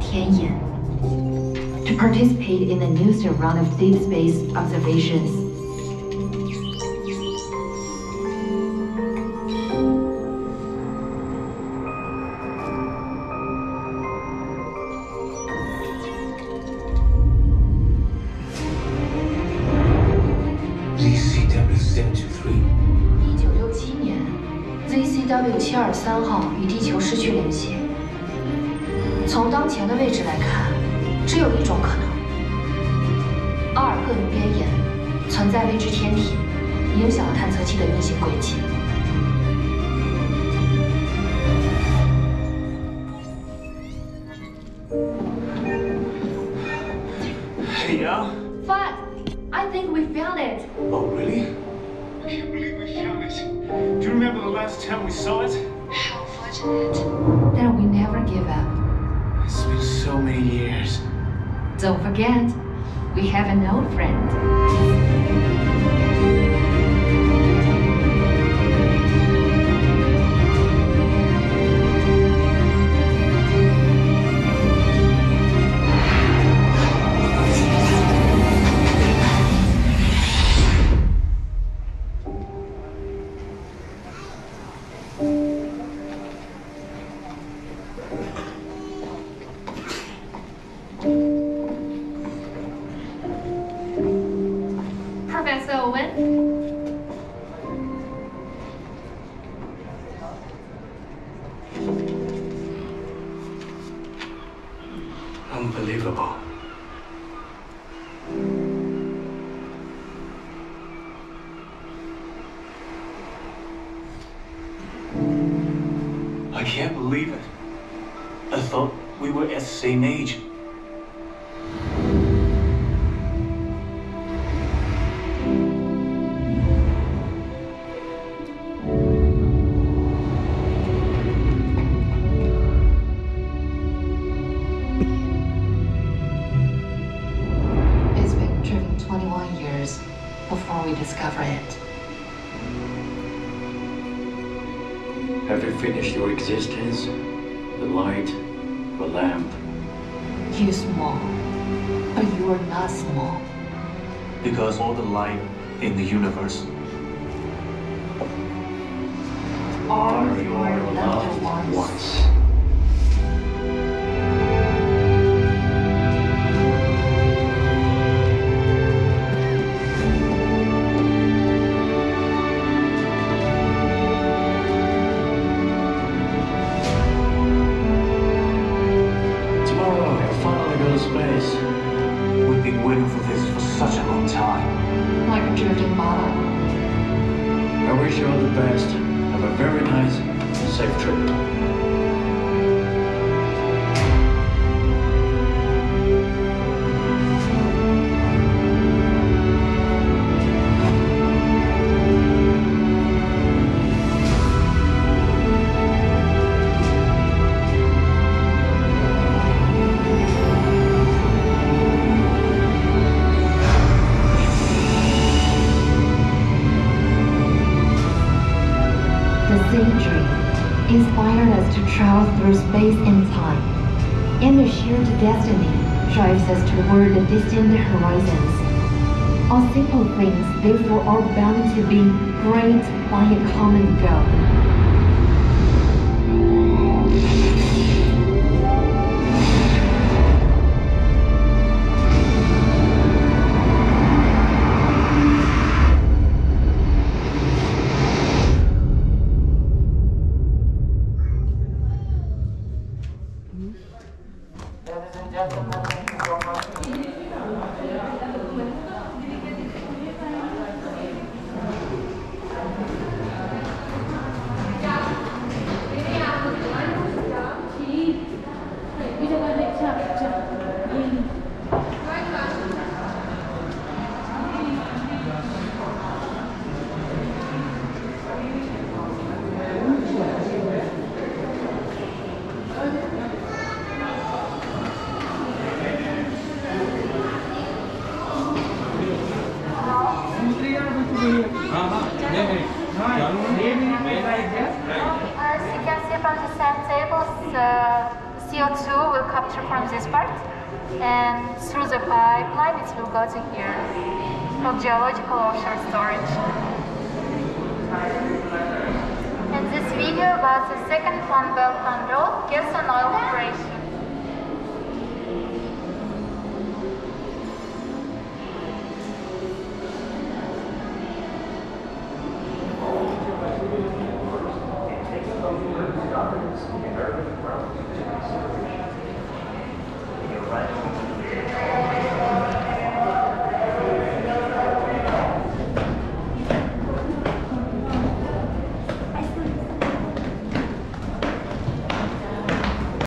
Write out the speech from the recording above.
Tianyan, to participate in the new round of deep space observations. ZCW 723。1967年 ，ZCW 723号与地球失去联系。 从当前的位置来看，只有一种可能：阿尔各云边沿存在未知天体，影响了探测器的运行轨迹。Hey, yeah. Fat, I think we found it. Oh, really? I can't believe we found it. Do you remember the last time we saw it? How fortunate that we never give up. It's been so many years. Don't forget, we have an old friend. Unbelievable. I can't believe it. I thought we were at the same age. Before we discover it. Have you finished your existence? The light, the lamp. You're small, but you are not small. Because all the light in the universe are your loved ones. I wish you all the best. Have a very nice and safe trip. century inspired us to travel through space and time, and the shared destiny drives us toward the distant horizons. All simple things, therefore, are bound to be great by a common goal. Thank you.